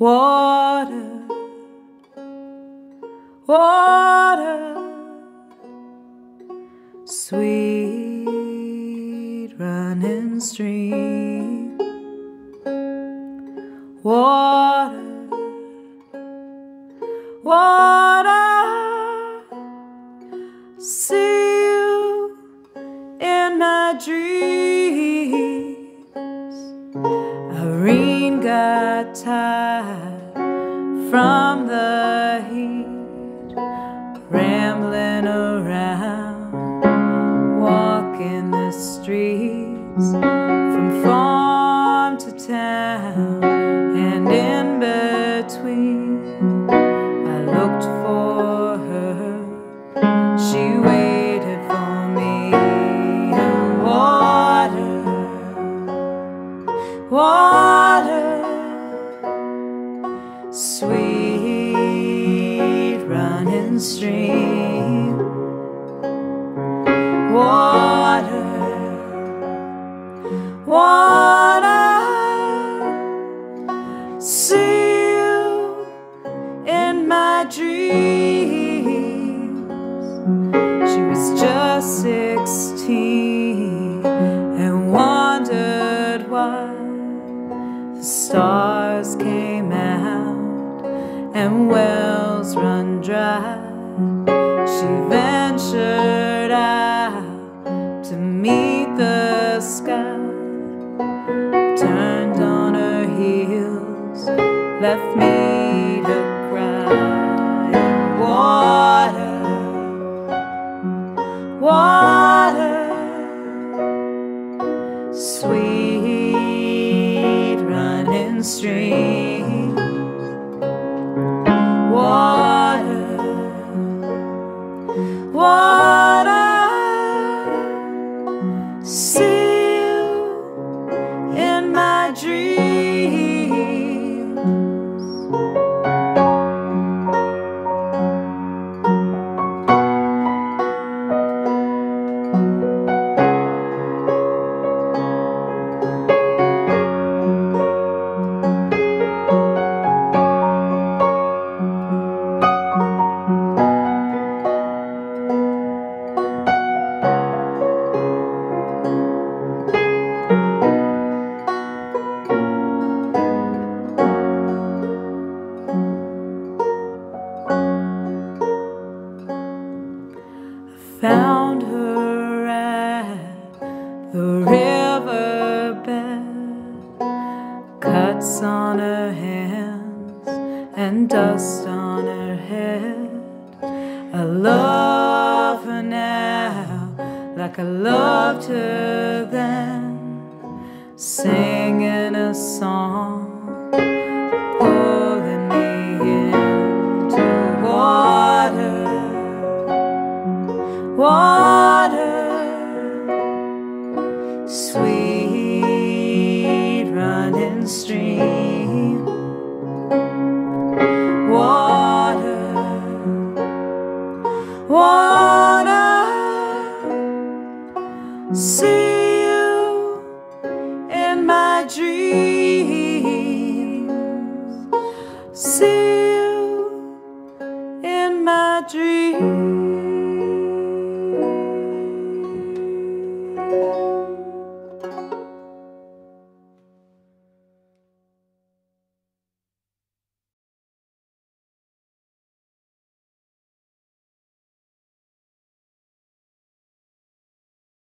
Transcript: Water, water, sweet running stream. Water, water, see you in my dreams. Irene got tired from the heat, rambling around, walking the streets from farm to town and in between. I looked for her, she waited for me. Water, water, sweet running stream. Water, water, see you in my dreams. She was just 16 and wondered why the stars came out and wells run dry. She ventured out to meet the sky, turned on her heels, left me to cry. Water, water, sweet running stream. Water, water, see you in my dreams. Found her at the riverbed, cuts on her hands and dust on her head. I love her now like I loved her then, singing a song. Water, sweet running stream. Water, water, see